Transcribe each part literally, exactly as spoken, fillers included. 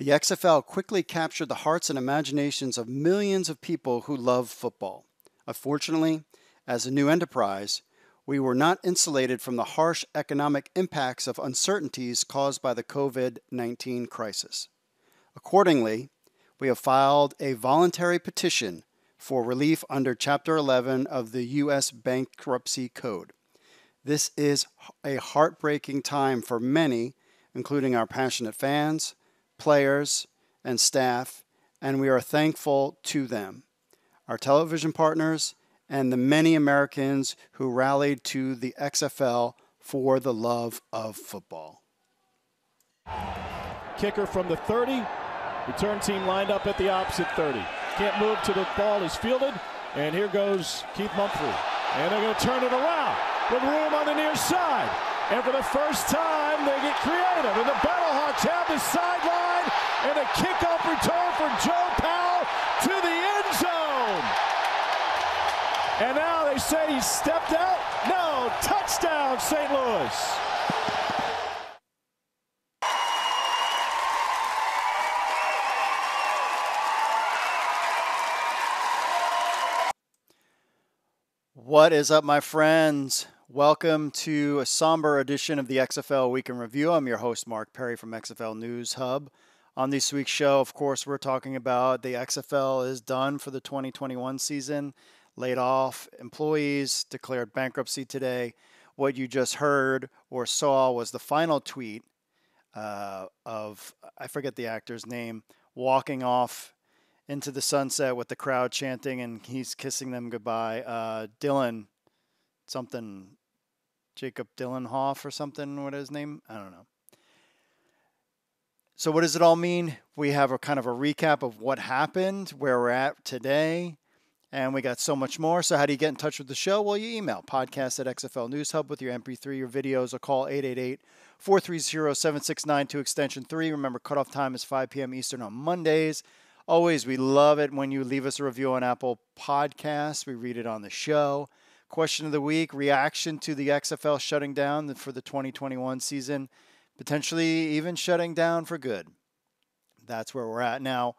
The X F L quickly captured the hearts and imaginations of millions of people who love football. Unfortunately, as a new enterprise, we were not insulated from the harsh economic impacts of uncertainties caused by the COVID nineteen crisis. Accordingly, we have filed a voluntary petition for relief under Chapter eleven of the U S Bankruptcy Code. This is a heartbreaking time for many, including our passionate fans, players, and staff, and we are thankful to them, our television partners, and the many Americans who rallied to the X F L for the love of football. Kicker from the thirty. Return team lined up at the opposite thirty. Can't move to the ball is fielded. And here goes Keith Mumphrey. And they're going to turn it around with room on the near side. And for the first time, they get creative. And the Battlehawks have the sideline. And a kickoff return for Joe Powell to the end zone. And now they say he stepped out. No, touchdown, Saint Louis. What is up, my friends? Welcome to a somber edition of the X F L Week in Review. I'm your host, Mark Perry from X F L News Hub. On this week's show, of course, we're talking about the X F L is done for the twenty twenty-one season. Laid off employees, declared bankruptcy today. What you just heard or saw was the final tweet uh, of, I forget the actor's name, walking off into the sunset with the crowd chanting and he's kissing them goodbye. Uh, Dylan, something, Jacob Dylan-Hoff or something, what is his name? I don't know. So what does it all mean? We have a kind of a recap of what happened, where we're at today. And we got so much more. So how do you get in touch with the show? Well, you email podcast at X F L News Hub with your M P three, your videos, or call eight eight eight, four three zero, seven six nine two, extension three. Remember, cutoff time is five p m Eastern on Mondays. Always, we love it when you leave us a review on Apple Podcasts. We read it on the show. Question of the week, reaction to the X F L shutting down for the twenty twenty-one season, potentially even shutting down for good. That's where we're at now.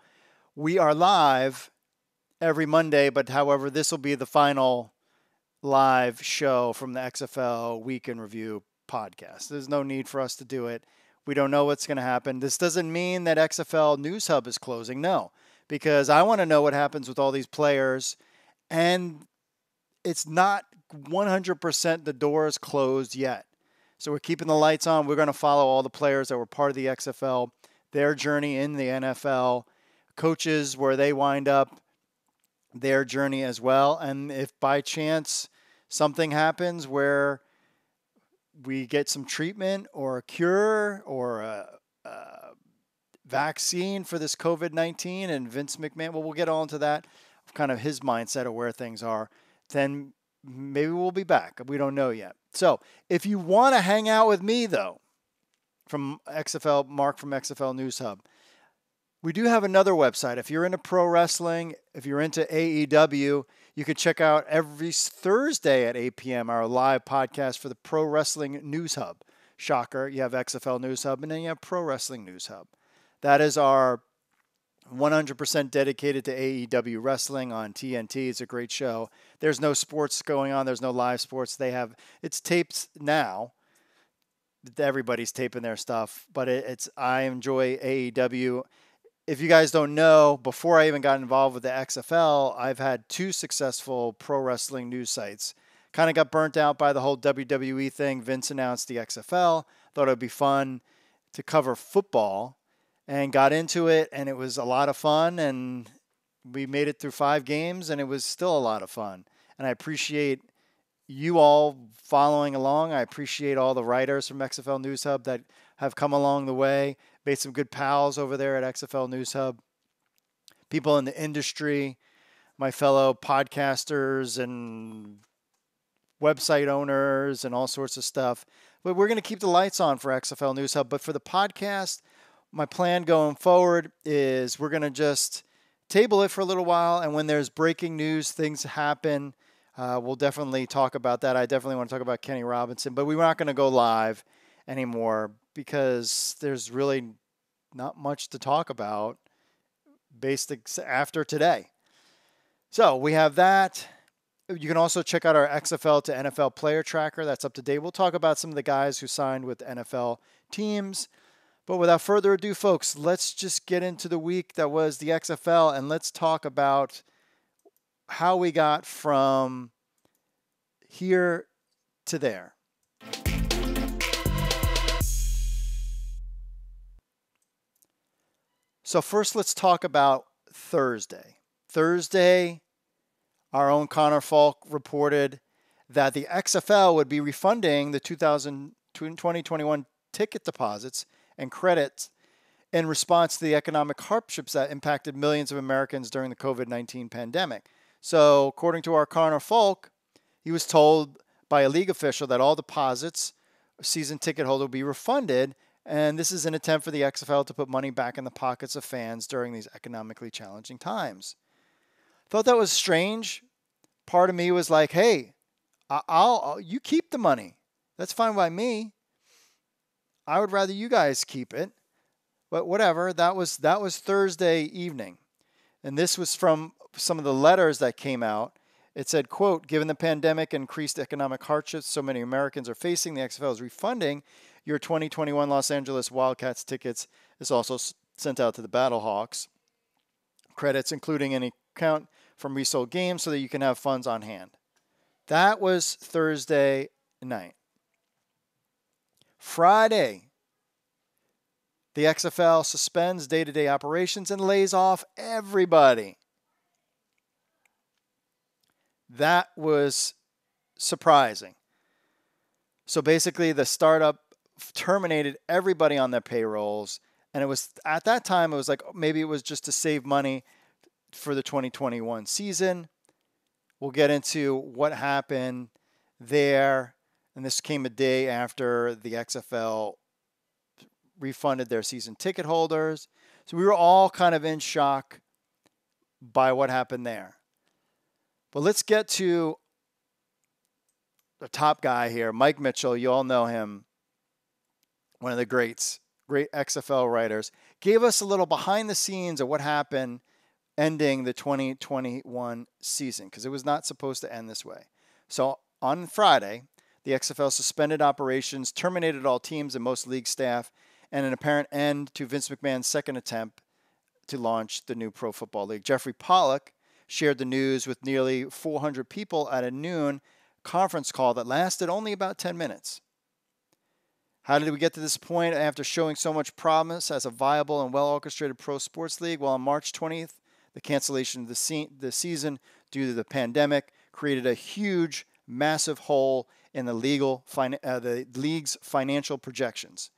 We are live every Monday, but however, this will be the final live show from the X F L Week in Review podcast. There's no need for us to do it. We don't know what's going to happen. This doesn't mean that X F L News Hub is closing, no, because I want to know what happens with all these players, and it's not one hundred percent the door is closed yet. So we're keeping the lights on. We're going to follow all the players that were part of the X F L, their journey in the N F L, coaches where they wind up, their journey as well. And if by chance something happens where we get some treatment or a cure or a, a vaccine for this COVID nineteen and Vince McMahon, well, we'll get all into that, kind of his mindset of where things are, then maybe we'll be back. We don't know yet. So if you want to hang out with me, though, from X F L, Mark from X F L News Hub, we do have another website. If you're into pro wrestling, if you're into A E W, you can check out every Thursday at eight p m our live podcast for the Pro Wrestling News Hub. Shocker, you have X F L News Hub, and then you have Pro Wrestling News Hub. That is our one hundred percent dedicated to A E W wrestling on T N T. It's a great show. There's no sports going on. There's no live sports. They have it's taped now. Everybody's taping their stuff, but it, it's I enjoy A E W. If you guys don't know, before I even got involved with the X F L, I've had two successful pro wrestling news sites. Kind of got burnt out by the whole W W E thing. Vince announced the X F L. Thought it would be fun to cover football and got into it, and it was a lot of fun, and we made it through five games, and it was still a lot of fun. And I appreciate you all following along. I appreciate all the writers from X F L News Hub that have come along the way. Made some good pals over there at X F L News Hub. People in the industry, my fellow podcasters and website owners and all sorts of stuff. But we're going to keep the lights on for X F L News Hub. But for the podcast, my plan going forward is we're going to just table it for a little while. And when there's breaking news, things happen, uh, we'll definitely talk about that. I definitely want to talk about Kenny Robinson. But we're not going to go live anymore, because there's really not much to talk about based after today. So we have that. You can also check out our X F L to N F L player tracker. That's up to date. We'll talk about some of the guys who signed with N F L teams. But without further ado, folks, let's just get into the week that was the X F L, and let's talk about how we got from here to there. So first, let's talk about Thursday. Thursday, our own Conor Folk reported that the X F L would be refunding the two thousand twenty twenty-one ticket deposits and credits in response to the economic hardships that impacted millions of Americans during the COVID nineteen pandemic. So according to our Conor Folk, he was told by a league official that all deposits, season ticket holder, will be refunded. And this is an attempt for the X F L to put money back in the pockets of fans during these economically challenging times. Thought that was strange. Part of me was like, hey, I'll, I'll you keep the money. That's fine by me. I would rather you guys keep it. But whatever, that was that was Thursday evening. And this was from some of the letters that came out. It said, quote, given the pandemic increased economic hardships so many Americans are facing, the X F L is refunding your twenty twenty-one Los Angeles Wildcats tickets. Is also sent out to the Battlehawks. Credits, including any count from resold games, so that you can have funds on hand. That was Thursday night. Friday, the X F L suspends day-to-day operations and lays off everybody. That was surprising. So basically, the startup terminated everybody on their payrolls, and it was at that time it was like maybe it was just to save money for the twenty twenty-one season. We'll get into what happened there, and this came a day after the X F L refunded their season ticket holders. So we were all kind of in shock by what happened there. But let's get to the top guy here, Mike Mitchell. You all know him, one of the greats, great X F L writers, gave us a little behind the scenes of what happened ending the twenty twenty-one season, because it was not supposed to end this way. So on Friday, the X F L suspended operations, terminated all teams and most league staff, and an apparent end to Vince McMahon's second attempt to launch the new Pro Football League. Jeffrey Pollack shared the news with nearly four hundred people at a noon conference call that lasted only about ten minutes. How did we get to this point after showing so much promise as a viable and well-orchestrated pro sports league? Well, on March twentieth, the cancellation of the, se the season due to the pandemic created a huge, massive hole in the, legal uh, the league's financial projections.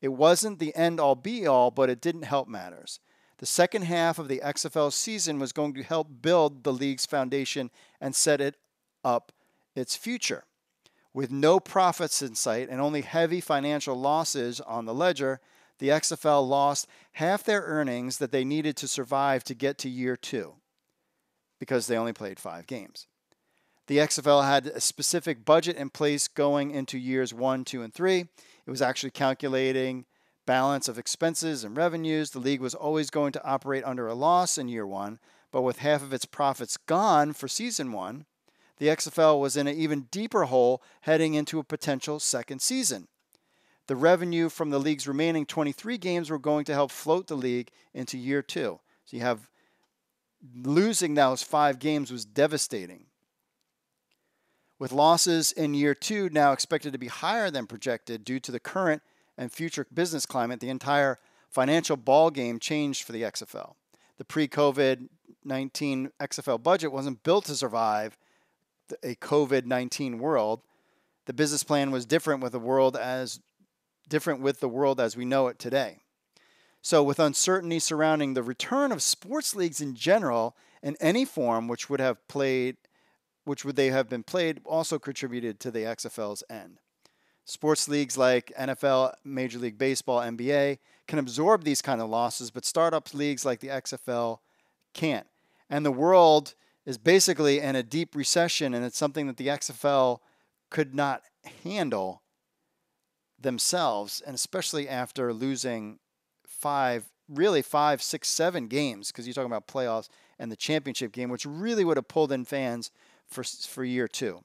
It wasn't the end-all be-all, but it didn't help matters. The second half of the X F L season was going to help build the league's foundation and set it up its future. With no profits in sight and only heavy financial losses on the ledger, the X F L lost half their earnings that they needed to survive to get to year two, because they only played five games. The X F L had a specific budget in place going into years one, two, and three. It was actually calculating balance of expenses and revenues. The league was always going to operate under a loss in year one, but with half of its profits gone for season one, the X F L was in an even deeper hole heading into a potential second season. The revenue from the league's remaining twenty-three games were going to help float the league into year two. So you have losing those five games was devastating. With losses in year two now expected to be higher than projected due to the current and future business climate, the entire financial ballgame changed for the X F L. The pre-COVID nineteen X F L budget wasn't built to survive a COVID nineteen world. The business plan was different with the world as different with the world as we know it today. So with uncertainty surrounding the return of sports leagues in general in any form, which would have played, which would they have been played, also contributed to the X F L's end. Sports leagues like N F L, Major League Baseball, N B A can absorb these kind of losses, but startup leagues like the X F L can't. And the world is basically in a deep recession, and it's something that the X F L could not handle themselves, and especially after losing five, really five, six, seven games, because you're talking about playoffs and the championship game, which really would have pulled in fans for, for year two.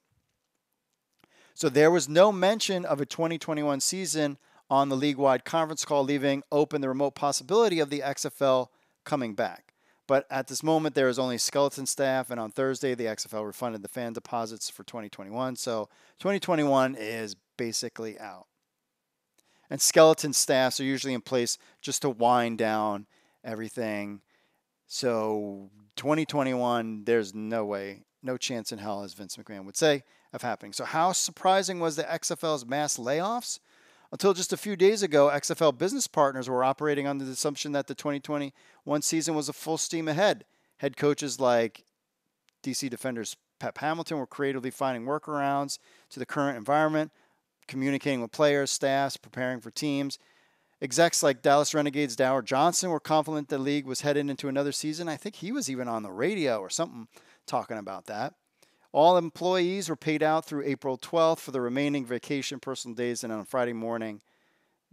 So there was no mention of a twenty twenty-one season on the league-wide conference call, leaving open the remote possibility of the X F L coming back. But at this moment, there is only skeleton staff, and on Thursday, the X F L refunded the fan deposits for twenty twenty-one. So twenty twenty-one is basically out. And skeleton staffs are usually in place just to wind down everything. So twenty twenty-one, there's no way, no chance in hell, as Vince McMahon would say, of happening. So how surprising was the X F L's mass layoffs? Until just a few days ago, X F L business partners were operating under the assumption that the twenty twenty-one season was a full steam ahead. Head coaches like D C Defenders Pep Hamilton were creatively finding workarounds to the current environment, communicating with players, staffs, preparing for teams. Execs like Dallas Renegades Dower Johnson were confident the league was headed into another season. I think he was even on the radio or something talking about that. All employees were paid out through April twelfth for the remaining vacation, personal days, and on Friday morning,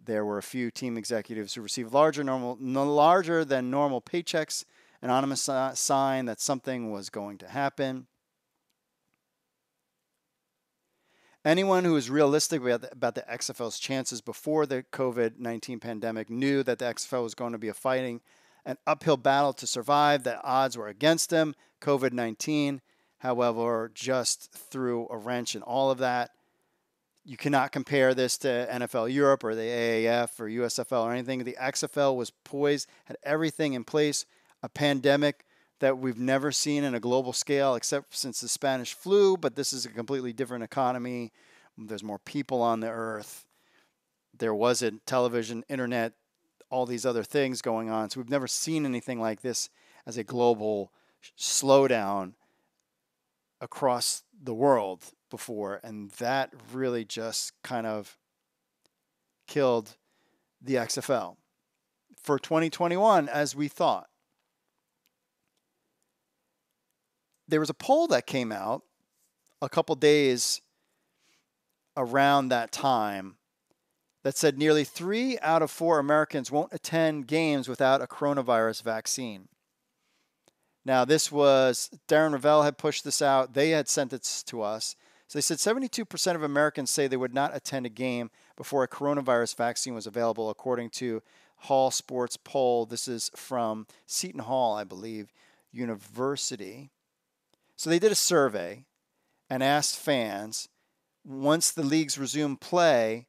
there were a few team executives who received larger, normal, larger than normal paychecks, an anonymous sign that something was going to happen. Anyone who was realistic about the X F L's chances before the COVID nineteen pandemic knew that the X F L was going to be a fighting an uphill battle to survive, that odds were against them. COVID nineteen, however, just threw a wrench in all of that. You cannot compare this to N F L Europe or the A A F or U S F L or anything. The X F L was poised, had everything in place, a pandemic that we've never seen in a global scale except since the Spanish flu, but this is a completely different economy. There's more people on the earth. There wasn't television, internet, all these other things going on. So we've never seen anything like this as a global slowdown across the world before, and that really just kind of killed the X F L for twenty twenty-one, as we thought. There was a poll that came out a couple days around that time that said nearly three out of four Americans won't attend games without a coronavirus vaccine. Now, this was, Darren Ravel had pushed this out. They had sent it to us. So they said seventy-two percent of Americans say they would not attend a game before a coronavirus vaccine was available, according to Hall Sports Poll. This is from Seton Hall, I believe, University. So they did a survey and asked fans, once the leagues resumed play,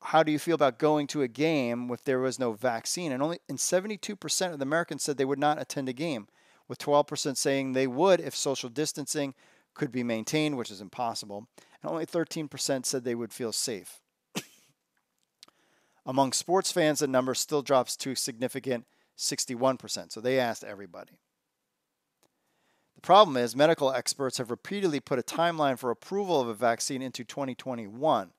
how do you feel about going to a game if there was no vaccine? And only and seventy-two percent of the Americans said they would not attend a game, with twelve percent saying they would if social distancing could be maintained, which is impossible. And only thirteen percent said they would feel safe. Among sports fans, the number still drops to a significant sixty-one percent. So they asked everybody. The problem is medical experts have repeatedly put a timeline for approval of a vaccine into twenty twenty-one,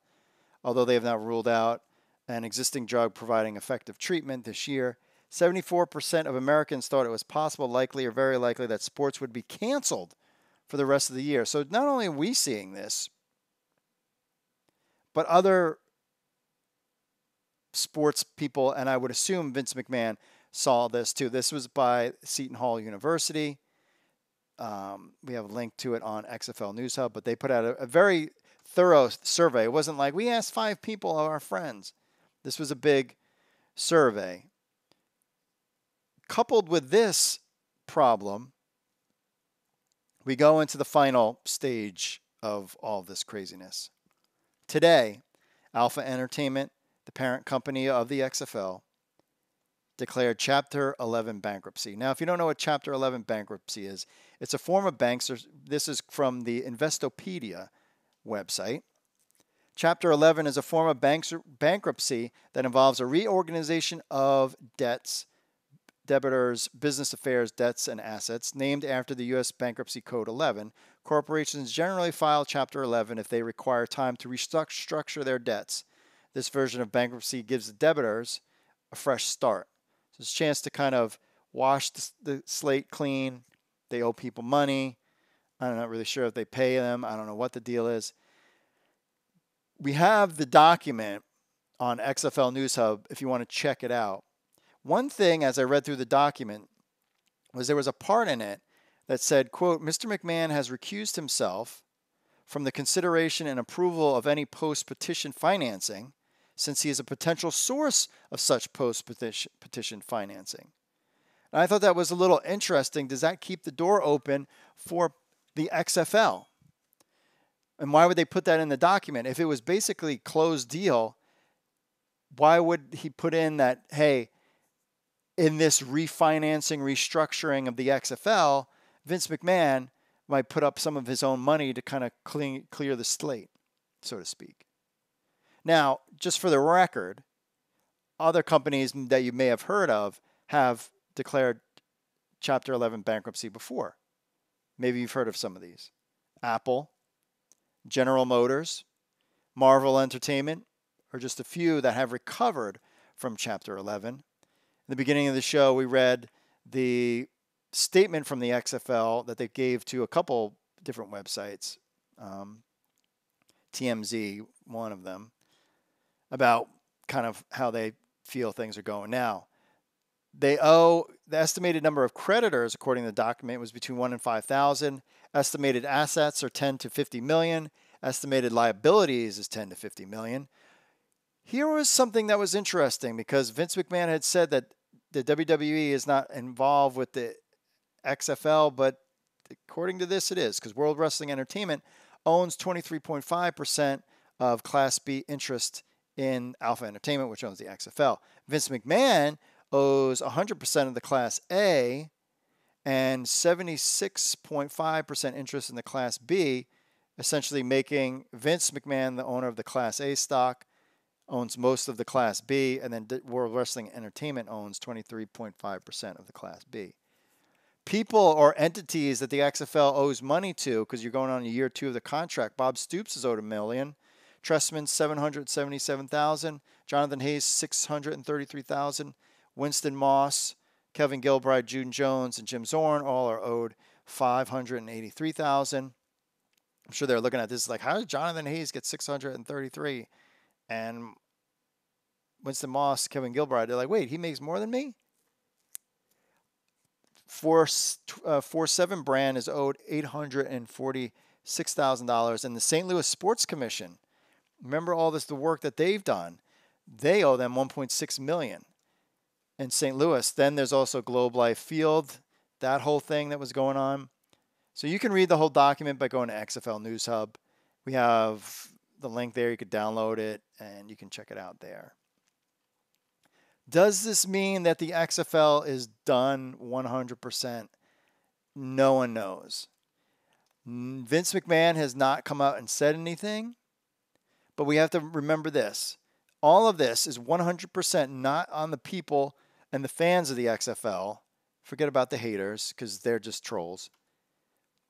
although they have not ruled out an existing drug providing effective treatment this year. seventy-four percent of Americans thought it was possible, likely, or very likely that sports would be canceled for the rest of the year. So not only are we seeing this, but other sports people, and I would assume Vince McMahon saw this too. This was by Seton Hall University. Um, we have a link to it on X F L News Hub, but they put out a, a very thorough survey. It wasn't like we asked five people, our friends. This was a big survey. Coupled with this problem, we go into the final stage of all this craziness. Today, Alpha Entertainment, the parent company of the X F L, declared Chapter eleven bankruptcy. Now, if you don't know what Chapter eleven bankruptcy is, it's a form of banks. This is from the Investopedia website. Chapter eleven is a form of banks, bankruptcy that involves a reorganization of debts, debitors, business affairs, debts, and assets, named after the U S Bankruptcy Code eleven. Corporations generally file Chapter eleven if they require time to restructure their debts. This version of bankruptcy gives the debitors a fresh start. So it's a chance to kind of wash the, the slate clean. They owe people money. I'm not really sure if they pay them. I don't know what the deal is. We have the document on X F L News Hub if you want to check it out, One thing, as I read through the document, was there was a part in it that said, quote, Mister McMahon has recused himself from the consideration and approval of any post-petition financing since he is a potential source of such post-petition financing. And I thought that was a little interesting. Does that keep the door open for the X F L? And why would they put that in the document? If it was basically closed deal, why would he put in that, hey, in this refinancing, restructuring of the X F L, Vince McMahon might put up some of his own money to kind of clean, clear the slate, so to speak. Now, just for the record, other companies that you may have heard of have declared Chapter eleven bankruptcy before. Maybe you've heard of some of these. Apple, General Motors, Marvel Entertainment, are just a few that have recovered from Chapter eleven. In the beginning of the show, we read the statement from the X F L that they gave to a couple different websites, um, T M Z, one of them, about kind of how they feel things are going now. They owe, the estimated number of creditors, according to the document, was between one and five thousand. Estimated assets are ten to fifty million. Estimated liabilities is ten to fifty million. Here was something that was interesting because Vince McMahon had said that the W W E is not involved with the X F L, but according to this, it is, because World Wrestling Entertainment owns twenty-three point five percent of Class B interest in Alpha Entertainment, which owns the X F L. Vince McMahon owes one hundred percent of the Class A and seventy-six point five percent interest in the Class B, essentially making Vince McMahon the owner of the Class A stock, owns most of the Class B, and then World Wrestling Entertainment owns twenty-three point five percent of the Class B. People or entities that the X F L owes money to, because you're going on to year two of the contract, Bob Stoops is owed a million, Trestman seven hundred seventy-seven thousand dollars, Jonathan Hayes six hundred thirty-three thousand dollars, Winston Moss, Kevin Gilbride, June Jones, and Jim Zorn all are owed five hundred eighty-three thousand dollars. I'm sure they're looking at this like, how did Jonathan Hayes get six hundred thirty-three thousand dollars? And Winston Moss, Kevin Gilbride, they're like, wait, he makes more than me? four seven brand is owed eight hundred forty-six thousand dollars. And the Saint Louis Sports Commission, remember all this, the work that they've done, they owe them one point six million dollars in Saint Louis. Then there's also Globe Life Field, that whole thing that was going on. So you can read the whole document by going to X F L News Hub. We have the link there, you could download it and you can check it out there. Does this mean that the X F L is done one hundred percent? No one knows. Vince McMahon has not come out and said anything, but we have to remember this. All of this is one hundred percent not on the people and the fans of the X F L. Forget about the haters because they're just trolls.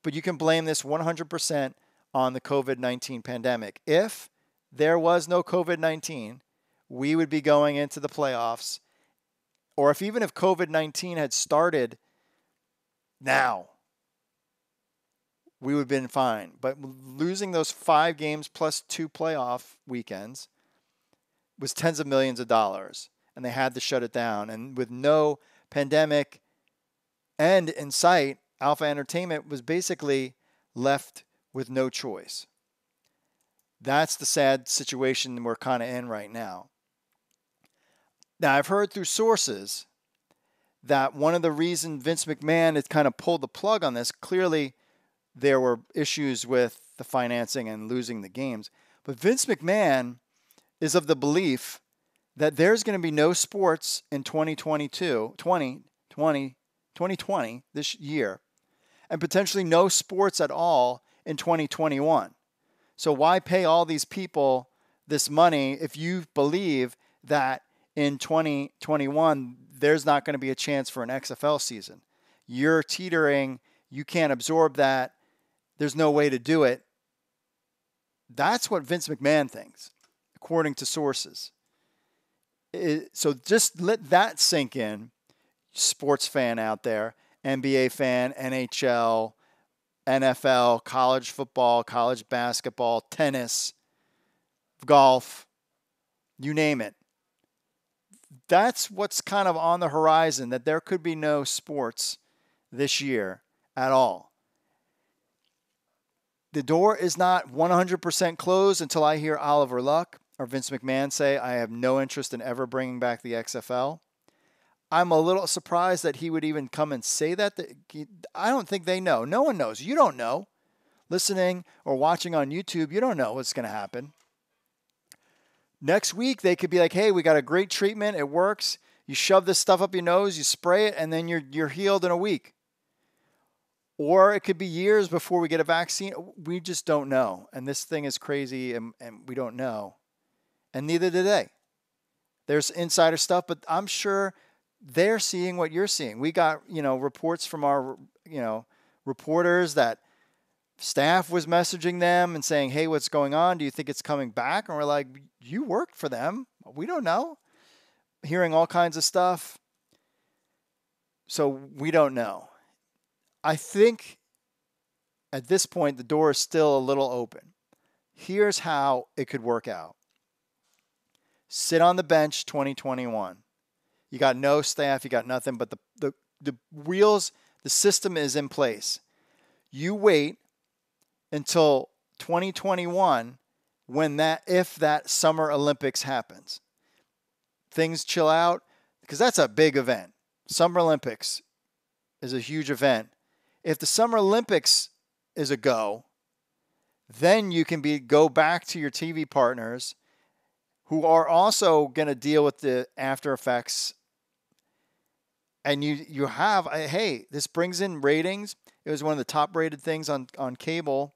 But you can blame this one hundred percent on the COVID nineteen pandemic. If there was no COVID nineteen, we would be going into the playoffs. Or if even if COVID nineteen had started now, we would have been fine. But losing those five games plus two playoff weekends was tens of millions of dollars. And they had to shut it down. And with no pandemic end in sight, Alpha Entertainment was basically left with no choice. That's the sad situation we're kind of in right now. Now, I've heard through sources that one of the reasons Vince McMahon had kind of pulled the plug on this, clearly there were issues with the financing and losing the games. But Vince McMahon is of the belief that there's going to be no sports in twenty twenty-two, twenty twenty, twenty twenty, this year, and potentially no sports at all in twenty twenty-one. So why pay all these people this money if you believe that in twenty twenty-one there's not going to be a chance for an X F L season? You're teetering. You can't absorb that. There's no way to do it. That's what Vince McMahon thinks, according to sources. It, so just let that sink in, sports fan out there, N B A fan, N H L, N F L, college football, college basketball, tennis, golf, you name it. that's what's kind of on the horizon, that there could be no sports this year at all. The door is not one hundred percent closed until I hear Oliver Luck or Vince McMahon say, I have no interest in ever bringing back the X F L. I'm a little surprised that he would even come and say that. I don't think they know. No one knows. You don't know. Listening or watching on YouTube, you don't know what's going to happen. Next week, they could be like, hey, we got a great treatment. It works. You shove this stuff up your nose, you spray it, and then you're, you're healed in a week. Or it could be years before we get a vaccine. We just don't know. And this thing is crazy, and, and we don't know. And neither do they. There's insider stuff, but I'm sure they're seeing what you're seeing. We got, you know, reports from our, you know, reporters that staff was messaging them and saying, hey, what's going on? Do you think it's coming back? And we're like, you worked for them. We don't know. Hearing all kinds of stuff. So we don't know. I think at this point, the door is still a little open. Here's how it could work out. Sit on the bench twenty twenty-one. You got no staff, you got nothing, but the, the, the wheels, the system is in place. You wait until twenty twenty-one when that, if that Summer Olympics happens. Things chill out, because that's a big event. Summer Olympics is a huge event. If the Summer Olympics is a go, then you can be go back to your T V partners who are also going to deal with the after effects. And you, you have, a, hey, this brings in ratings. It was one of the top rated things on, on cable.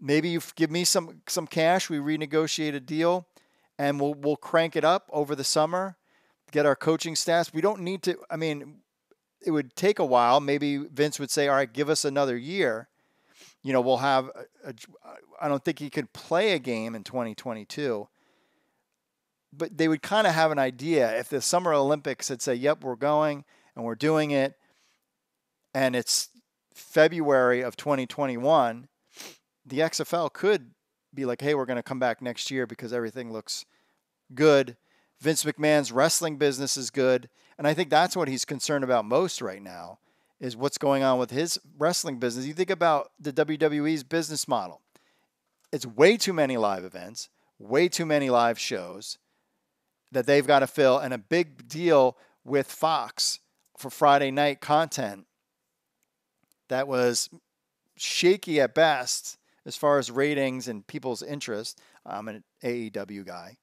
Maybe you give me some, some cash. We renegotiate a deal and we'll, we'll crank it up over the summer, get our coaching staffs. We don't need to, I mean, it would take a while. Maybe Vince would say, all right, give us another year. You know, we'll have, a, a, I don't think he could play a game in twenty twenty-two. But they would kind of have an idea if the Summer Olympics had said, yep, we're going and we're doing it. And it's February of twenty twenty-one. The X F L could be like, hey, we're going to come back next year because everything looks good. Vince McMahon's wrestling business is good. And I think that's what he's concerned about most right now is what's going on with his wrestling business. You think about the W W E's business model. It's way too many live events, way too many live shows that they've got to fill, and a big deal with Fox for Friday night content that was shaky at best as far as ratings and people's interest. I'm an A E W guy.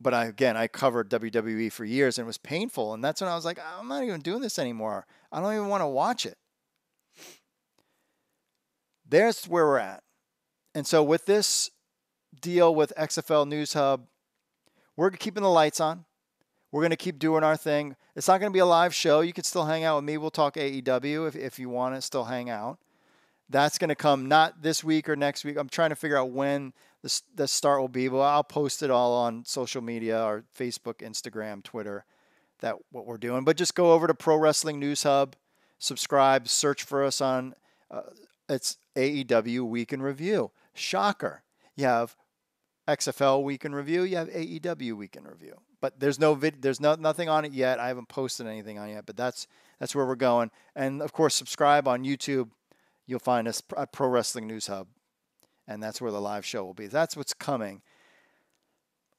But I, again, I covered W W E for years and it was painful. And that's when I was like, I'm not even doing this anymore. I don't even want to watch it. There's where we're at. And so with this deal with X F L News Hub, we're keeping the lights on. We're going to keep doing our thing. It's not going to be a live show. You can still hang out with me. We'll talk A E W if, if you want to still hang out. That's going to come not this week or next week. I'm trying to figure out when the, the start will be, but I'll post it all on social media or Facebook, Instagram, Twitter, that what we're doing. But just go over to Pro Wrestling News Hub, subscribe, search for us on uh, it's A E W Week in Review. Shocker. You have X F L Week in Review, you have A E W Week in Review. But there's no vid, there's no nothing on it yet. I haven't posted anything on it yet, but that's that's where we're going. And of course, subscribe on YouTube. You'll find us at Pro Wrestling News Hub. And that's where the live show will be. That's what's coming.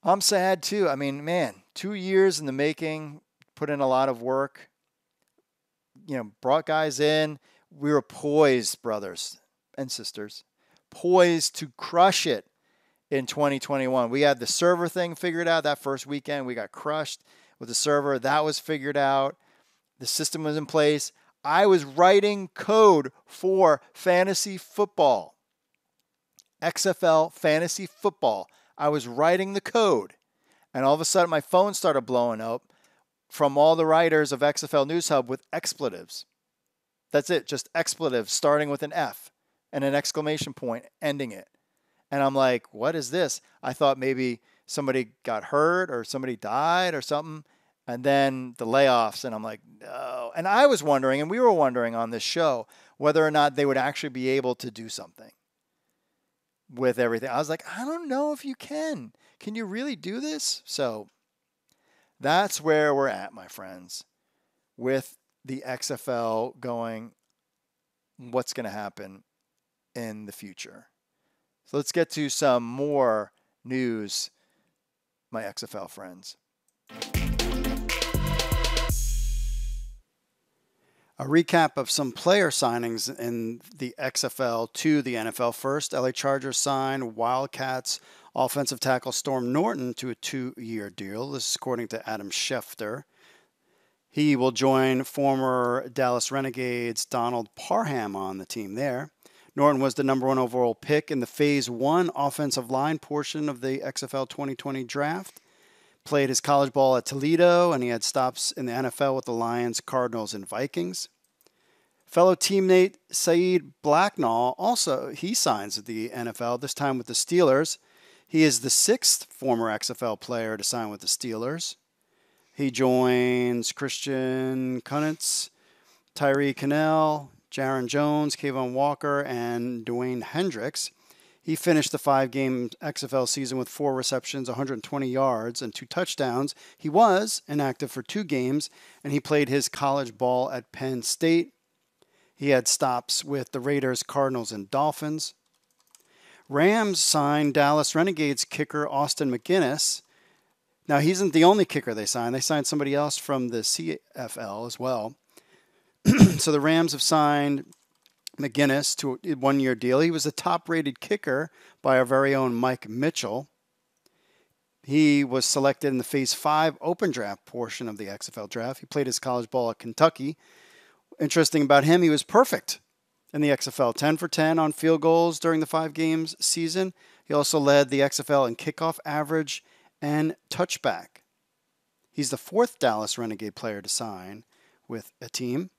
I'm sad too. I mean, man, two years in the making, put in a lot of work. You know, brought guys in. We were poised, brothers and sisters, poised to crush it. In twenty twenty-one, we had the server thing figured out. That first weekend, we got crushed with the server. That was figured out. The system was in place. I was writing code for fantasy football. X F L fantasy football. I was writing the code. And all of a sudden, my phone started blowing up from all the writers of X F L News Hub with expletives. That's it. Just expletives starting with an F and an exclamation point ending it. And I'm like, what is this? I thought maybe somebody got hurt or somebody died or something. And then the layoffs. And I'm like, no. And I was wondering, and we were wondering on this show, whether or not they would actually be able to do something with everything. I was like, I don't know if you can. Can you really do this? So That's where we're at, my friends, with the X F L going, what's going to happen in the future. So let's get to some more news, my X F L friends. A recap of some player signings in the X F L to the N F L first. L A Chargers signed Wildcats offensive tackle Storm Norton to a two-year deal. This is according to Adam Schefter. He will join former Dallas Renegades Donald Parham on the team there. Norton was the number one overall pick in the Phase one offensive line portion of the X F L twenty twenty draft. Played his college ball at Toledo, and he had stops in the N F L with the Lions, Cardinals, and Vikings. Fellow teammate Saeed Blacknall, also he signs with the N F L, this time with the Steelers. He is the sixth former X F L player to sign with the Steelers. He joins Christian Kunitz, Tyree Cannell, Jaron Jones, Kayvon Walker, and Dwayne Hendricks. He finished the five-game X F L season with four receptions, one hundred twenty yards, and two touchdowns. He was inactive for two games, and he played his college ball at Penn State. He had stops with the Raiders, Cardinals, and Dolphins. Rams signed Dallas Renegades kicker Austin McGinnis. Now, he isn't the only kicker they signed. They signed somebody else from the C F L as well. So the Rams have signed McGinnis to a one-year deal. He was a top-rated kicker by our very own Mike Mitchell. He was selected in the Phase five open draft portion of the X F L draft. He played his college ball at Kentucky. Interesting about him, he was perfect in the X F L, ten for ten on field goals during the five games season. He also led the X F L in kickoff average and touchback. He's the fourth Dallas Renegade player to sign with a team.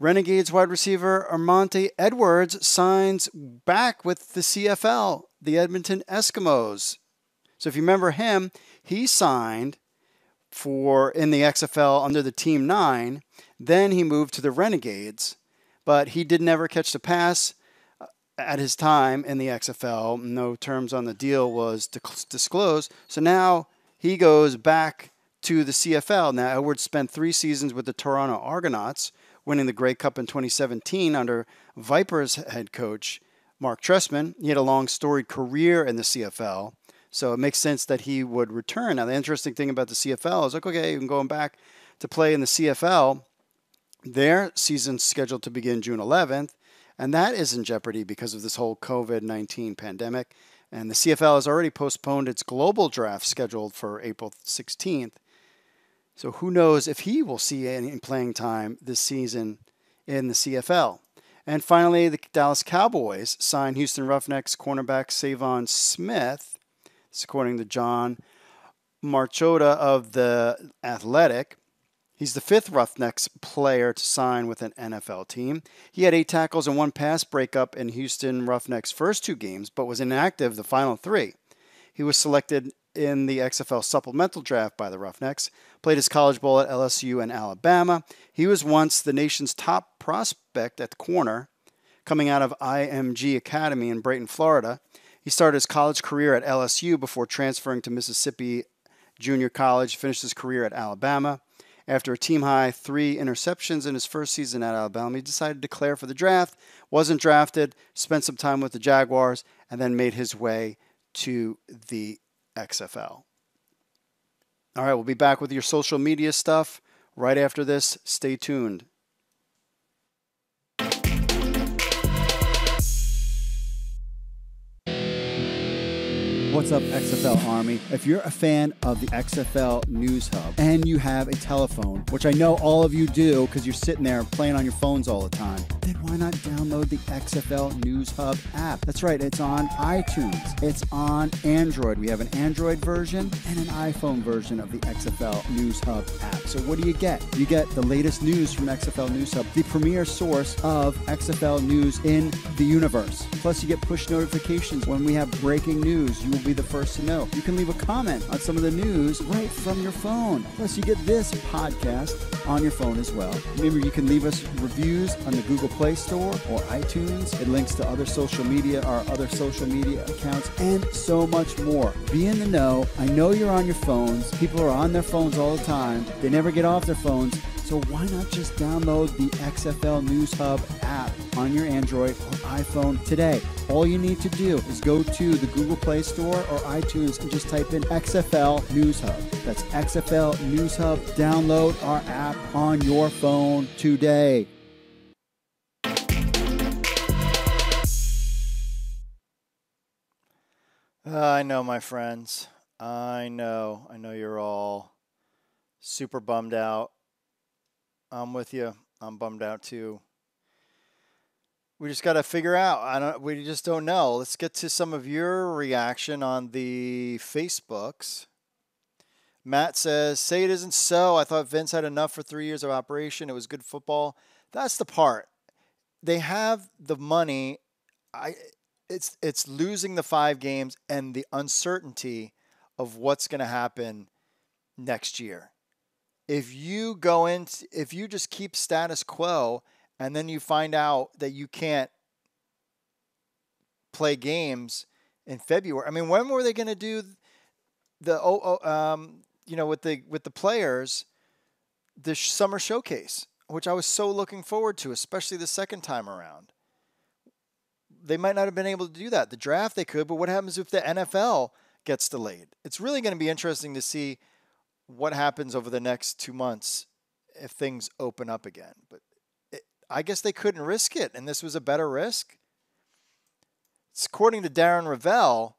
Renegades wide receiver Armonte Edwards signs back with the C F L, the Edmonton Eskimos. So if you remember him, he signed for in the X F L under the Team nine. Then he moved to the Renegades, but he did never catch the pass at his time in the X F L. No terms on the deal was disclosed. So now he goes back to the C F L. Now Edwards spent three seasons with the Toronto Argonauts, winning the Grey Cup in twenty seventeen under Vipers head coach Mark Trestman. He had a long storied career in the C F L, so it makes sense that he would return. Now, the interesting thing about the C F L is, like, okay, I'm going back to play in the C F L. Their season's scheduled to begin June eleventh, and that is in jeopardy because of this whole COVID nineteen pandemic. And the C F L has already postponed its global draft scheduled for April sixteenth. So who knows if he will see any playing time this season in the C F L. And finally, the Dallas Cowboys signed Houston Roughnecks cornerback Savon Smith. It's according to John Marchota of The Athletic. He's the fifth Roughnecks player to sign with an N F L team. He had eight tackles and one pass breakup in Houston Roughnecks' first two games, but was inactive the final three. He was selected in the X F L supplemental draft by the Roughnecks, played his college ball at L S U and Alabama. He was once the nation's top prospect at the corner, coming out of I M G Academy in Brayton, Florida. He started his college career at L S U before transferring to Mississippi Junior College, finished his career at Alabama. After a team-high three interceptions in his first season at Alabama, he decided to declare for the draft, wasn't drafted, spent some time with the Jaguars, and then made his way to the X F L. All right, we'll be back with your social media stuff right after this. Stay tuned. What's up, X F L Army? If you're a fan of the X F L News Hub and you have a telephone, which I know all of you do because you're sitting there playing on your phones all the time, then why not download the X F L News Hub app? That's right, it's on iTunes. It's on Android. We have an Android version and an iPhone version of the X F L News Hub app. So what do you get? You get the latest news from X F L News Hub, the premier source of X F L news in the universe. Plus, you get push notifications when we have breaking news. You will be the first to know. You can leave a comment on some of the news right from your phone. Plus, you get this podcast on your phone as well. Remember, you can leave us reviews on the Google Play Store or iTunes. It links to other social media, our other social media accounts, and so much more. Be in the know. I know you're on your phones. People are on their phones all the time. They never get off their phones. So why not just download the X F L News Hub app on your Android or iPhone today? All you need to do is go to the Google Play Store or iTunes and just type in X F L News Hub. That's X F L News Hub. Download our app on your phone today. Uh, I know, my friends. I know. I know you're all super bummed out. I'm with you. I'm bummed out too. We just got to figure out. I don't. We just don't know. Let's get to some of your reaction on the Facebooks. Matt says, "Say it isn't so. I thought Vince had enough for three years of operation. It was good football." That's the part. They have the money. I. It's it's losing the five games and the uncertainty of what's going to happen next year. If you go in, if you just keep status quo, and then you find out that you can't play games in February. I mean, when were they going to do the oh, oh um you know with the with the players the summer showcase, which I was so looking forward to, especially the second time around. They might not have been able to do that. The draft they could, but what happens if the N F L gets delayed? It's really going to be interesting to see what happens over the next two months if things open up again. But it, I guess they couldn't risk it, and this was a better risk. It's according to Darren Ravel,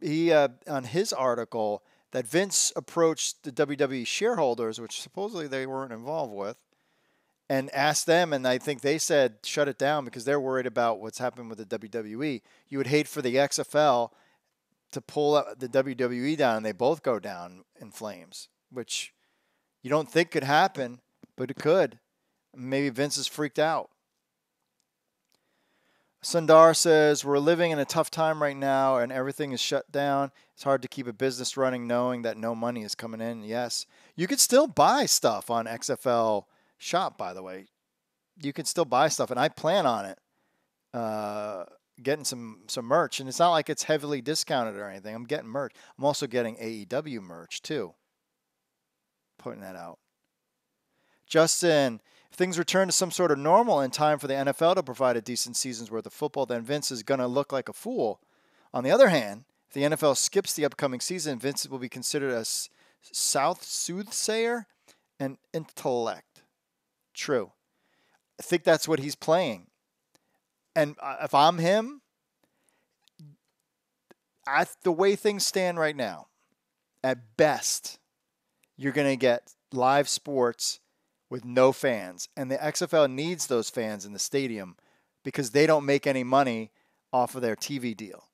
he uh, on his article, that Vince approached the W W E shareholders, which supposedly they weren't involved with, and asked them, and I think they said shut it down because they're worried about what's happened with the W W E. You would hate for the X F L to pull up the W W E down, and they both go down in flames, which you don't think could happen, but it could. Maybe Vince is freaked out. Sundar says, we're living in a tough time right now, and everything is shut down. It's hard to keep a business running knowing that no money is coming in. Yes, you could still buy stuff on X F L Shop, by the way. You can still buy stuff, and I plan on it, uh, getting some some merch. And it's not like it's heavily discounted or anything. I'm getting merch. I'm also getting A E W merch too. Putting that out. Justin, if things return to some sort of normal in time for the N F L to provide a decent season's worth of football, then Vince is going to look like a fool. On the other hand, if the N F L skips the upcoming season, Vince will be considered a South soothsayer and intellect. True. I think that's what he's playing. And if I'm him, I, the way things stand right now, at best, you're going to get live sports with no fans. And the X F L needs those fans in the stadium because they don't make any money off of their T V deal.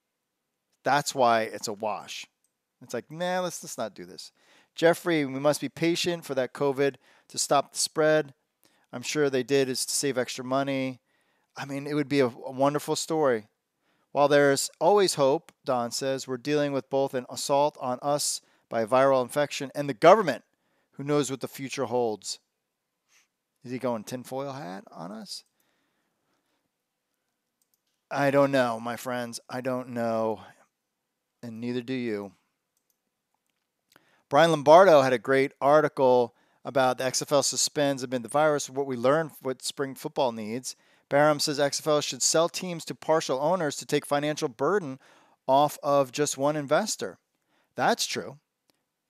That's why it's a wash. It's like, nah, let's, let's not do this. Jeffrey, we must be patient for that COVID to stop the spread. I'm sure they did is to save extra money. I mean, it would be a, a wonderful story. While there's always hope, Don says, we're dealing with both an assault on us by a viral infection and the government, who knows what the future holds. Is he going tinfoil hat on us? I don't know, my friends. I don't know, and neither do you. Brian Lombardo had a great article about the X F L suspends amid the virus, what we learned, what spring football needs. Barham says X F L should sell teams to partial owners to take financial burden off of just one investor. That's true.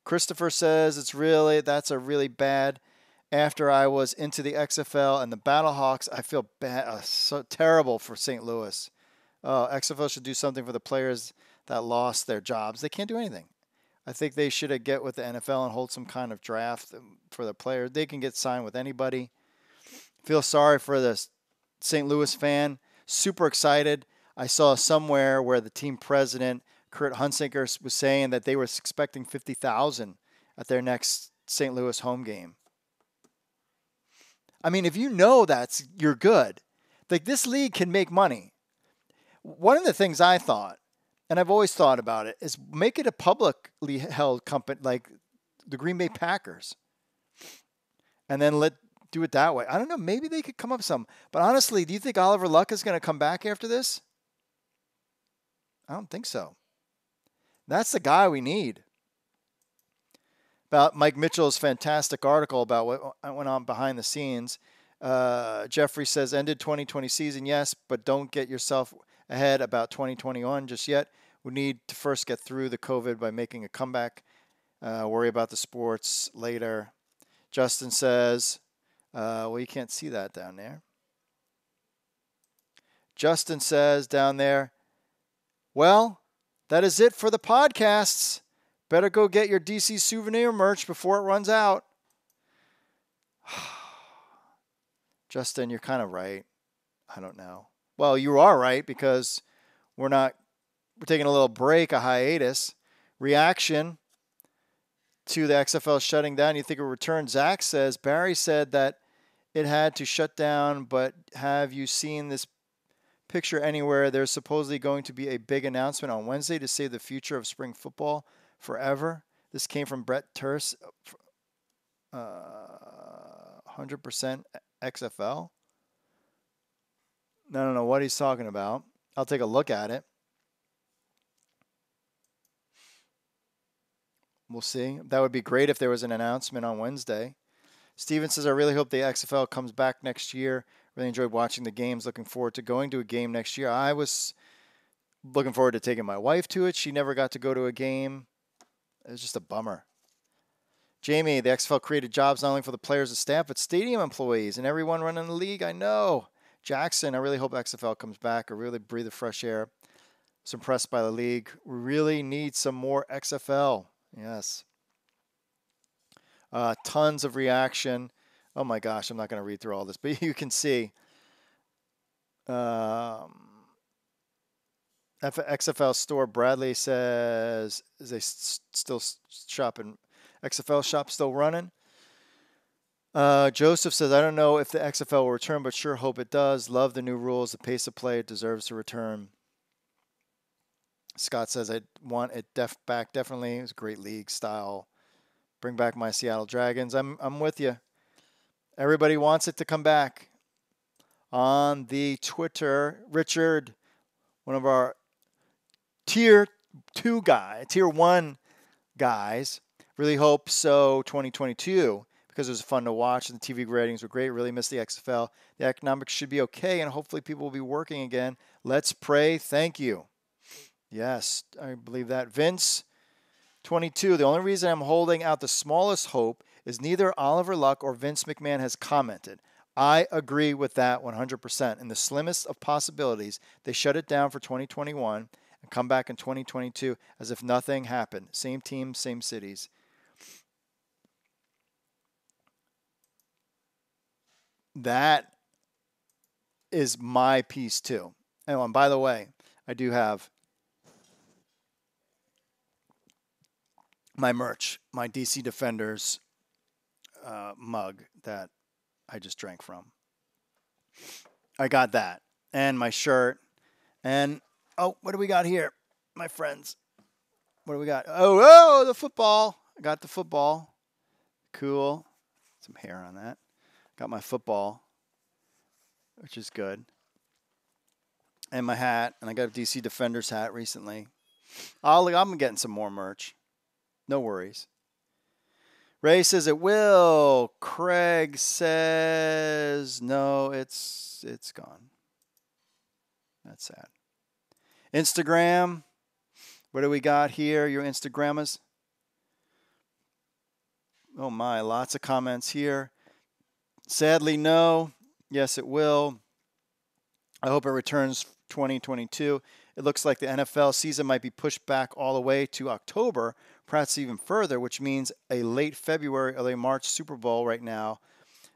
Christopher says it's really, that's a really bad. After I was into the X F L and the Battlehawks, I feel bad, uh, so terrible for Saint Louis. Uh, X F L should do something for the players that lost their jobs. They can't do anything. I think they should get with the N F L and hold some kind of draft for the player. They can get signed with anybody. Feel sorry for the Saint Louis fan. Super excited. I saw somewhere where the team president, Kurt Hunsicker, was saying that they were expecting fifty thousand at their next Saint Louis home game. I mean, if you know that's, you're good. Like, this league can make money. One of the things I thought, and I've always thought about it, is make it a publicly held company like the Green Bay Packers. And then let do it that way. I don't know. Maybe they could come up some. But honestly, do you think Oliver Luck is going to come back after this? I don't think so. That's the guy we need. About Mike Mitchell's fantastic article about what went on behind the scenes. Uh, Jeffrey says, ended twenty twenty season, yes, but don't get yourself ahead about twenty twenty-one just yet. We need to first get through the COVID by making a comeback. Uh, worry about the sports later. Justin says, uh, well, you can't see that down there. Justin says down there, well, that is it for the podcasts. Better go get your D C souvenir merch before it runs out. Justin, you're kind of right. I don't know. Well, you are right because we're not, we're taking a little break, a hiatus. Reaction to the X F L shutting down. You think it returned? Zach says, Barry said that it had to shut down, but have you seen this picture anywhere? There's supposedly going to be a big announcement on Wednesday to save the future of spring football forever. This came from Brett Terce, uh, one hundred percent X F L. I don't know what he's talking about. I'll take a look at it. We'll see. That would be great if there was an announcement on Wednesday. Steven says, I really hope the X F L comes back next year. Really enjoyed watching the games. Looking forward to going to a game next year. I was looking forward to taking my wife to it. She never got to go to a game. It was just a bummer. Jamie, the X F L created jobs not only for the players and staff, but stadium employees and everyone running the league. I know. Jackson, I really hope X F L comes back. I really breathe of fresh air. I was impressed by the league. We really need some more X F L. Yes. Uh, tons of reaction. Oh, my gosh. I'm not going to read through all this, but you can see. Um, X F L store, Bradley says, is they still shopping? X F L shop still running. Uh, Joseph says, I don't know if the X F L will return, but sure hope it does. Love the new rules. The pace of play, it deserves to return. Scott says, I want it def back. Definitely. It's great league style. Bring back my Seattle Dragons. I'm, I'm with you. Everybody wants it to come back. On the Twitter, Richard, one of our tier two guy, tier one guys, really hope so twenty twenty-two because it was fun to watch and the T V ratings were great. Really miss the X F L. The economics should be okay and hopefully people will be working again. Let's pray. Thank you. Yes, I believe that. Vince, twenty-two. The only reason I'm holding out the smallest hope is neither Oliver Luck or Vince McMahon has commented. I agree with that one hundred percent. In the slimmest of possibilities, they shut it down for twenty twenty-one and come back in twenty twenty-two as if nothing happened. Same team, same cities. That is my piece too. Oh, and by the way, I do have my merch, my D C Defenders uh, mug that I just drank from. I got that. And my shirt. And, oh, what do we got here? My friends. What do we got? Oh, oh, the football. I got the football. Cool. Some hair on that. Got my football, which is good. And my hat. And I got a D C Defenders hat recently. I'll, I'm getting some more merch. No worries. Ray says it will. Craig says no, it's it's gone. That's sad. Instagram. What do we got here? Your Instagrammers. Oh my, lots of comments here. Sadly, no. Yes, it will. I hope it returns twenty twenty-two. It looks like the N F L season might be pushed back all the way to October, perhaps even further, which means a late February, early March Super Bowl right now.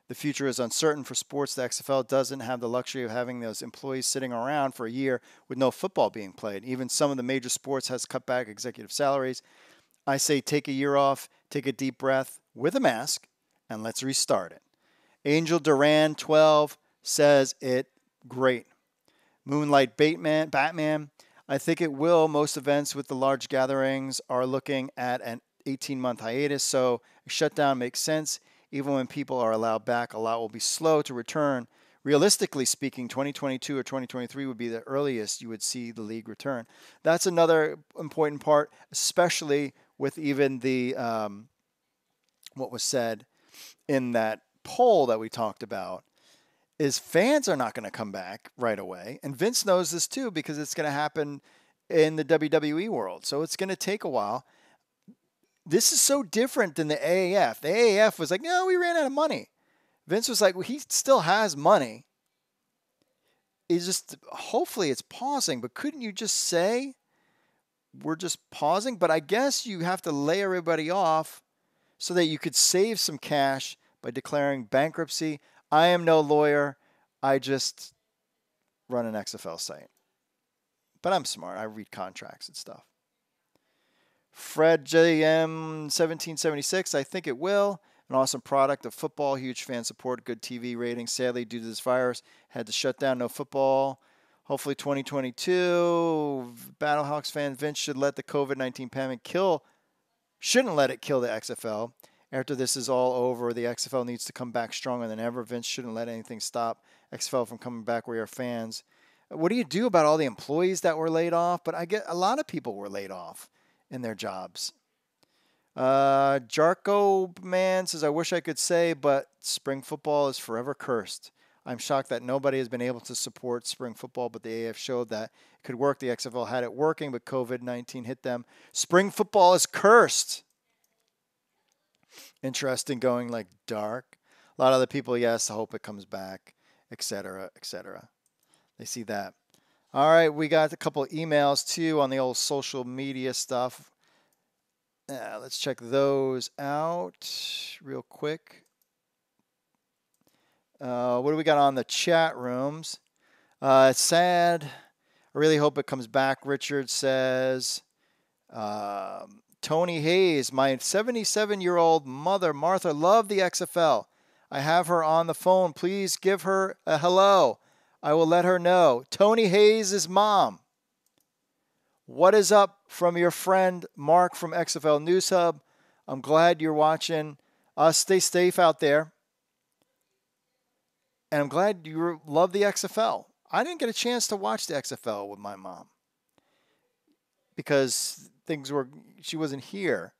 The future is uncertain for sports. The X F L doesn't have the luxury of having those employees sitting around for a year with no football being played. Even some of the major sports has cut back executive salaries. I say take a year off, take a deep breath with a mask, and let's restart it. Angel Duran, twelve, says it great. Moonlight Batman, Batman, I think it will. Most events with the large gatherings are looking at an eighteen-month hiatus, so a shutdown makes sense. Even when people are allowed back, a lot will be slow to return. Realistically speaking, twenty twenty-two or twenty twenty-three would be the earliest you would see the league return. That's another important part, especially with even the um, what was said in that poll that we talked about, is fans are not going to come back right away. And Vince knows this too, because it's going to happen in the W W E world. So it's going to take a while. This is so different than the A A F. The A A F was like, no, we ran out of money. Vince was like, well, he still has money. It's just, hopefully it's pausing, but couldn't you just say we're just pausing? But I guess you have to lay everybody off so that you could save some cash by declaring bankruptcy. I am no lawyer. I just run an X F L site. But I'm smart. I read contracts and stuff. Fred J M seventeen seventy-six, I think it will. An awesome product of football. Huge fan support. Good T V ratings. Sadly, due to this virus, had to shut down. No football. Hopefully twenty twenty-two. Battlehawks fan Vince should let the COVID nineteen pandemic kill. Shouldn't let it kill the X F L. After this is all over, the X F L needs to come back stronger than ever. Vince shouldn't let anything stop X F L from coming back. We are fans. What do you do about all the employees that were laid off? But I get a lot of people were laid off in their jobs. Uh, Jarko Man says, I wish I could say, but spring football is forever cursed. I'm shocked that nobody has been able to support spring football, but the A A F showed that it could work. The X F L had it working, but COVID nineteen hit them. Spring football is cursed. Interesting, going like dark. A lot of the people, yes, I hope it comes back, et cetera, et cetera. They see that. All right, we got a couple of emails too on the old social media stuff. Uh, let's check those out real quick. Uh, what do we got on the chat rooms? Uh, it's sad. I really hope it comes back. Richard says. Um, Tony Hayes, my seventy-seven-year-old mother, Martha, loved the X F L. I have her on the phone. Please give her a hello. I will let her know. Tony Hayes' mom. What is up from your friend Mark from X F L News Hub? I'm glad you're watching us. Stay safe out there. And I'm glad you love the X F L. I didn't get a chance to watch the X F L with my mom because things were, she wasn't here.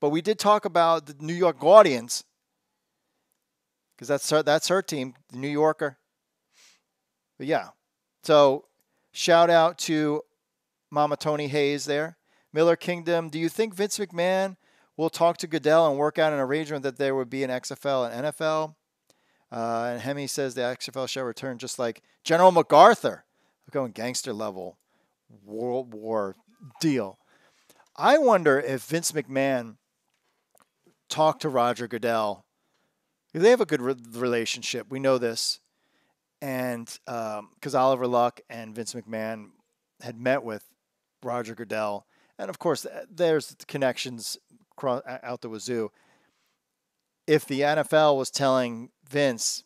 But we did talk about the New York Guardians because that's her, that's her team, the New Yorker. But yeah, so shout out to Mama Tony Hayes there. Miller Kingdom, do you think Vince McMahon will talk to Goodell and work out an arrangement that there would be an X F L and N F L? Uh, and Hemi says the X F L shall return just like General MacArthur. We're going gangster level, World War deal. I wonder if Vince McMahon talked to Roger Goodell. They have a good re relationship. We know this. And because um, Oliver Luck and Vince McMahon had met with Roger Goodell. And, of course, there's connections out the wazoo. If the N F L was telling Vince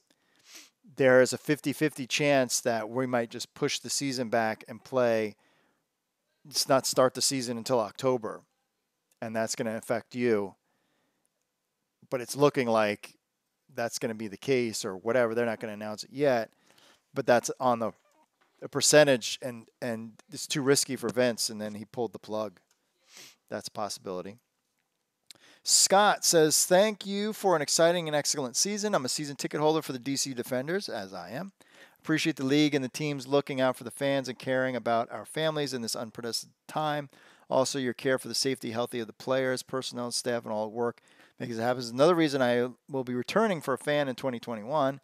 there is a fifty fifty chance that we might just push the season back and play, let's not start the season until October, and that's going to affect you. But it's looking like that's going to be the case or whatever. They're not going to announce it yet, but that's on the a percentage, and, and it's too risky for Vince, and then he pulled the plug. That's a possibility. Scott says, thank you for an exciting and excellent season. I'm a season ticket holder for the D C Defenders, as I am. Appreciate the league and the teams looking out for the fans and caring about our families in this unprecedented time. Also, your care for the safety, healthy of the players, personnel, staff, and all at work makes it happen. This is another reason I will be returning for a fan in twenty twenty-one.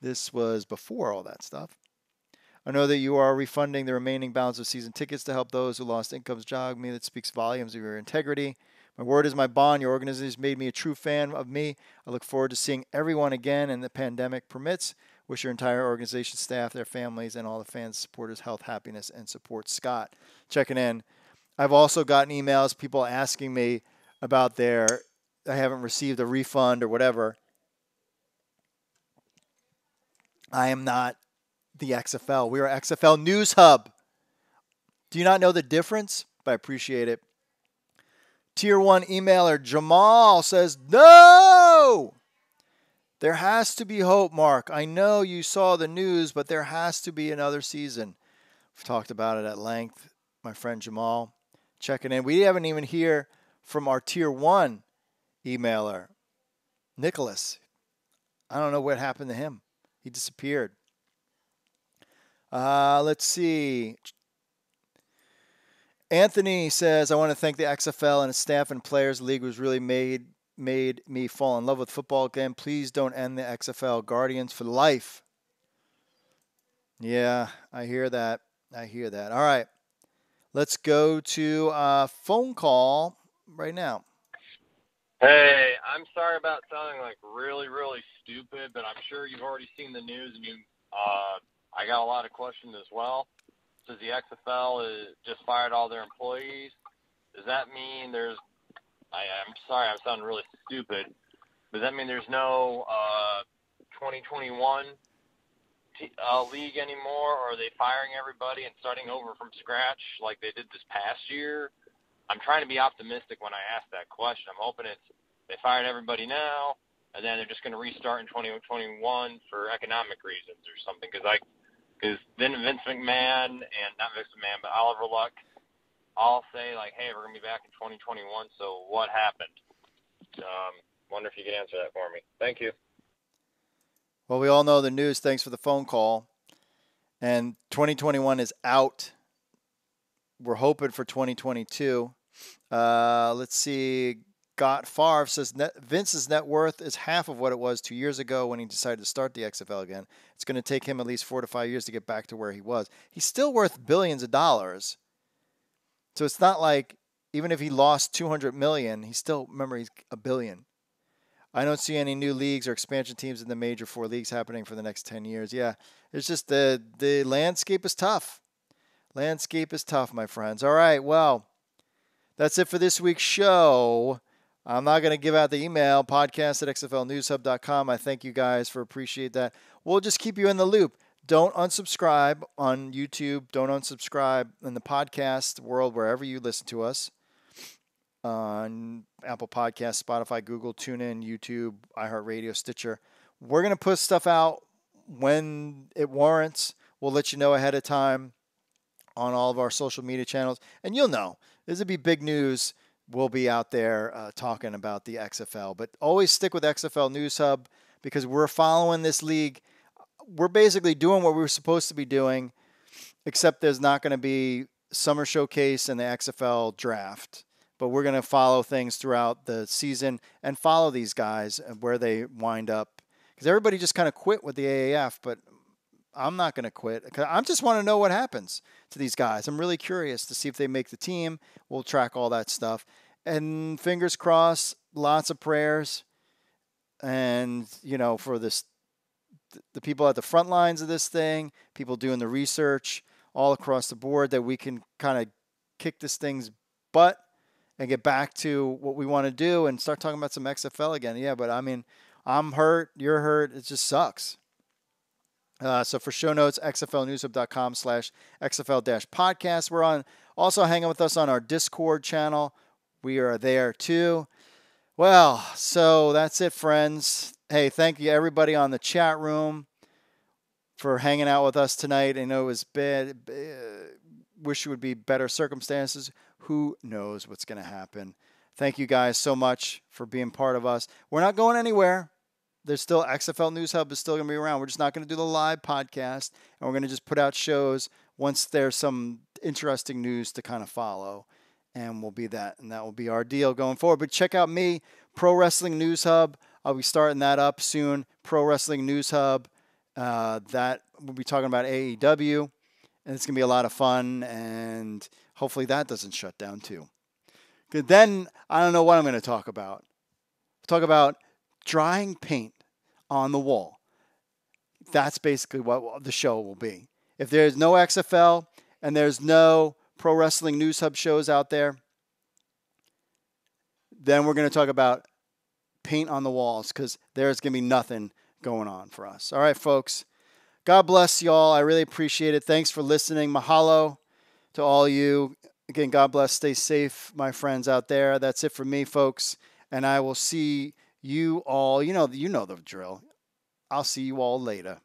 This was before all that stuff. I know that you are refunding the remaining balance of season tickets to help those who lost incomes. Jog me, that speaks volumes of your integrity. My word is my bond. Your organization has made me a true fan of me. I look forward to seeing everyone again, and the pandemic permits. Wish your entire organization, staff, their families, and all the fans, supporters, health, happiness, and support. Scott, checking in. I've also gotten emails, people asking me about their, I haven't received a refund or whatever. I am not the X F L. We are X F L News Hub. Do you not know the difference? But I appreciate it. Tier one emailer Jamal says, no! There has to be hope, Mark. I know you saw the news, but there has to be another season. We've talked about it at length. My friend Jamal checking in. We haven't even heard from our tier one emailer, Nicholas. I don't know what happened to him. He disappeared. Uh, let's see. Anthony says, I want to thank the X F L and its staff and players. The league was really made made me fall in love with football again. Please don't end the X F L. Guardians for life. Yeah, I hear that. I hear that. All right. Let's go to a phone call right now. Hey, I'm sorry about sounding like really, really stupid, but I'm sure you've already seen the news, and you, uh, I got a lot of questions as well. Does the X F L is, just fired all their employees? Does that mean there's – I'm sorry, I'm sounding really stupid. Does that mean there's no uh, twenty twenty-one t- uh, league anymore, or are they firing everybody and starting over from scratch like they did this past year? I'm trying to be optimistic when I ask that question. I'm hoping it's they fired everybody now, and then they're just going to restart in twenty twenty-one for economic reasons or something, because I – because then Vince McMahon and not Vince McMahon, but Oliver Luck all say, like, hey, we're going to be back in twenty twenty-one, so what happened? Um, wonder if you could answer that for me. Thank you. Well, we all know the news. Thanks for the phone call. And twenty twenty-one is out. We're hoping for twenty twenty-two. Uh, let's see. Gott Favre says Vince's net worth is half of what it was two years ago when he decided to start the X F L again. It's going to take him at least four to five years to get back to where he was. He's still worth billions of dollars. So it's not like even if he lost two hundred million dollars, he still, remember, he's a billion. I don't see any new leagues or expansion teams in the major four leagues happening for the next ten years. Yeah, it's just the, the landscape is tough. Landscape is tough, my friends. All right, well, that's it for this week's show. I'm not going to give out the email, podcast at x f l news hub dot com. I thank you guys for appreciate that. We'll just keep you in the loop. Don't unsubscribe on YouTube. Don't unsubscribe in the podcast world, wherever you listen to us. On Apple Podcasts, Spotify, Google, TuneIn, YouTube, iHeartRadio, Stitcher. We're going to put stuff out when it warrants. We'll let you know ahead of time on all of our social media channels. And you'll know. This would be big news. We'll be out there uh, talking about the X F L. But always stick with X F L News Hub because we're following this league. We're basically doing what we were supposed to be doing, except there's not going to be summer showcase and the X F L draft. But we're going to follow things throughout the season and follow these guys and where they wind up. Because everybody just kind of quit with the A A F, but I'm not going to quit. I just want to know what happens to these guys. I'm really curious to see if they make the team. We'll track all that stuff. And fingers crossed, lots of prayers. And, you know, for this, the people at the front lines of this thing, people doing the research all across the board, that we can kind of kick this thing's butt and get back to what we want to do and start talking about some X F L again. Yeah, but, I mean, I'm hurt. You're hurt. It just sucks. Uh, so for show notes, xflnewshub.com slash xfl-podcast. We're on also hanging with us on our Discord channel. We are there too. Well, so that's it, friends. Hey, thank you everybody on the chat room for hanging out with us tonight. I know it was bad. Wish it would be better circumstances. Who knows what's going to happen? Thank you guys so much for being part of us. We're not going anywhere. There's still X F L News Hub is still going to be around. We're just not going to do the live podcast, and we're going to just put out shows once there's some interesting news to kind of follow, and we'll be that, and that will be our deal going forward. But check out me, Pro Wrestling News Hub. I'll be starting that up soon, Pro Wrestling News Hub. Uh, that we'll be talking about A E W, and it's going to be a lot of fun, and hopefully that doesn't shut down too. Good. Then I don't know what I'm going to talk about. Talk about drying paint on the wall. That's basically what the show will be. If there's no X F L and there's no Pro Wrestling News Hub shows out there, then we're going to talk about paint on the walls because there's going to be nothing going on for us. All right, folks. God bless y'all. I really appreciate it. Thanks for listening. Mahalo to all you. Again, God bless. Stay safe, my friends out there. That's it for me, folks. And I will see you all, you know, you know the drill. I'll see you all later.